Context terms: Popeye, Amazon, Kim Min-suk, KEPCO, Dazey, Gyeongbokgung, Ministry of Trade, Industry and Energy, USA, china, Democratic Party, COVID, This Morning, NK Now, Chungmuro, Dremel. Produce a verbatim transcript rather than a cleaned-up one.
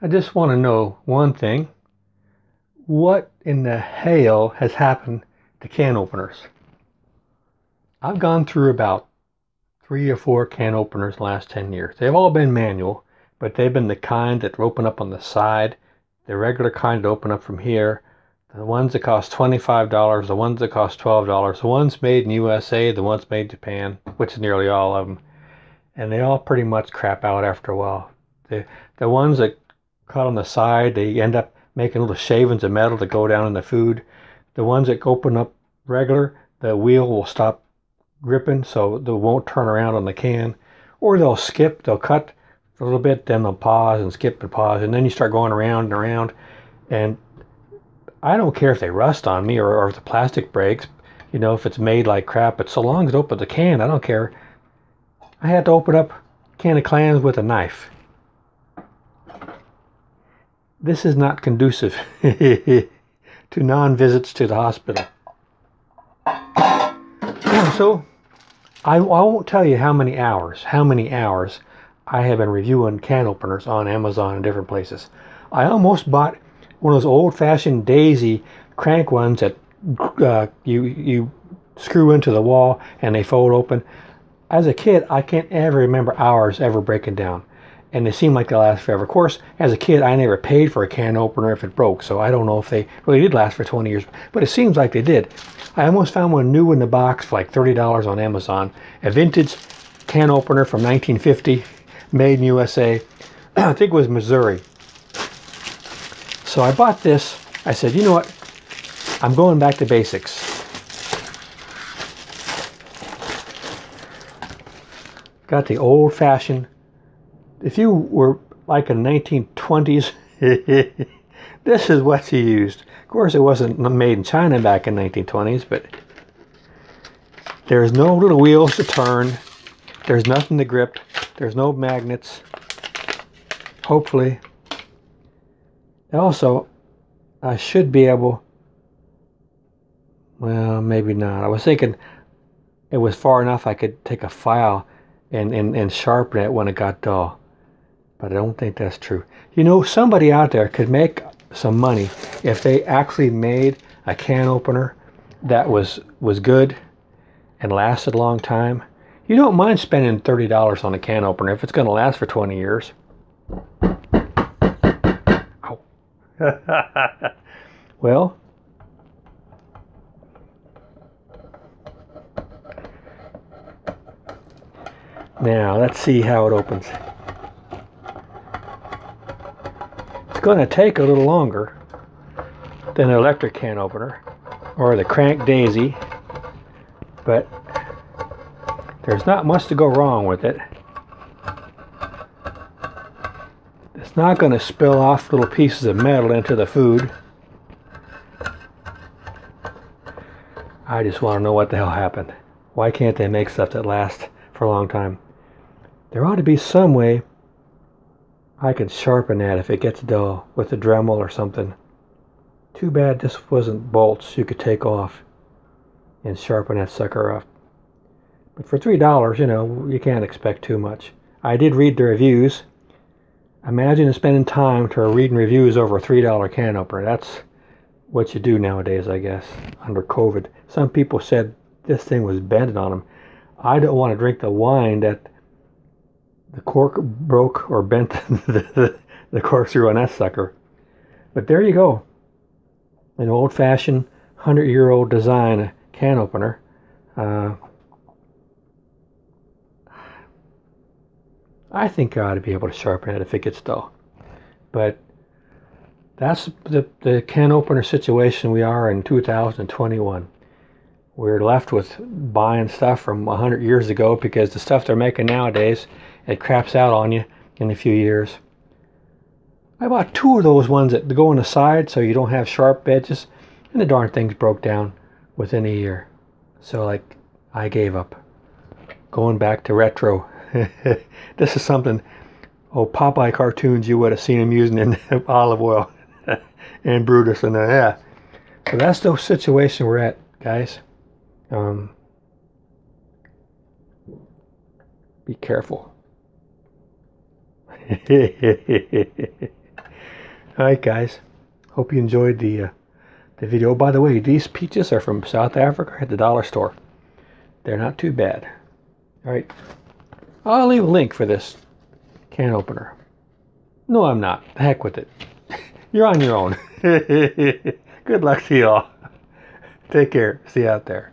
I just want to know one thing. What in the hell has happened to can openers? I've gone through about three or four can openers in the last ten years. They've all been manual, but they've been the kind that open up on the side, the regular kind that open up from here, the ones that cost twenty-five dollars, the ones that cost twelve dollars, the ones made in U S A, the ones made in Japan, which is nearly all of them. And they all pretty much crap out after a while. The, the ones that cut on the side, they end up making little shavings of metal to go down in the food. The ones that open up regular, the wheel will stop gripping, so they won't turn around on the can. Or they'll skip, they'll cut a little bit, then they'll pause and skip and pause, and then you start going around and around. And I don't care if they rust on me or, or if the plastic breaks, you know, if it's made like crap, but so long as it opens the can, I don't care. I had to open up a can of clams with a knife. This is not conducive to non-visits to the hospital. So, I, I won't tell you how many hours, how many hours I have been reviewing can openers on Amazon and different places. I almost bought one of those old-fashioned Dazey crank ones that uh, you you screw into the wall and they fold open. As a kid, I can't ever remember ours ever breaking down, and they seem like they last forever. Of course, as a kid, I never paid for a can opener if it broke, so I don't know if they really did last for twenty years, but it seems like they did. I almost found one new in the box for like thirty dollars on Amazon, a vintage can opener from nineteen fifty, made in U S A. I think it was Missouri. So I bought this. I said, you know what? I'm going back to basics. Got the old-fashioned. If you were like in the nineteen twenties, this is what you used. Of course, it wasn't made in China back in the nineteen twenties, but there's no little wheels to turn. There's nothing to grip. There's no magnets. Hopefully. Also, I should be able, well, maybe not. I was thinking it was far enough I could take a file and, and, and sharpen it when it got dull. But I don't think that's true. You know, somebody out there could make some money if they actually made a can opener that was, was good and lasted a long time. You don't mind spending thirty dollars on a can opener if it's going to last for twenty years. Well, now let's see how it opens. It's going to take a little longer than an electric can opener or the crank Dazey, but there's not much to go wrong with it. It's not going to spill off little pieces of metal into the food. I just want to know what the hell happened. Why can't they make stuff that lasts for a long time? There ought to be some way I can sharpen that if it gets dull with a Dremel or something. Too bad this wasn't bolts you could take off and sharpen that sucker up. But for three dollars, you know, you can't expect too much. I did read the reviews. Imagine spending time to reading reviews over a three dollar can opener. That's what you do nowadays, I guess, under COVID. Some people said this thing was bending on them. I don't want to drink the wine that the cork broke or bent the, the, the cork through on that sucker. But there you go. An old-fashioned, hundred-year-old design can opener. Uh, I think I ought to be able to sharpen it if it gets dull. But that's the, the can opener situation we are in two thousand twenty-one. We're left with buying stuff from a hundred years ago because the stuff they're making nowadays, it craps out on you in a few years. I bought two of those ones that go on the side so you don't have sharp edges, and the darn things broke down within a year. So, like, I gave up. Going back to retro. This is something, oh, Popeye cartoons, you would have seen them using in olive oil and Brutus and that. Yeah. So that's the situation we're at, guys. Um, be careful. Alright guys, hope you enjoyed the uh, the video. By the way, these peaches are from South Africa at the dollar store. They're not too bad. Alright, I'll leave a link for this can opener. No, I'm not. The heck with it. You're on your own. Good luck to you all. Take care. See you out there.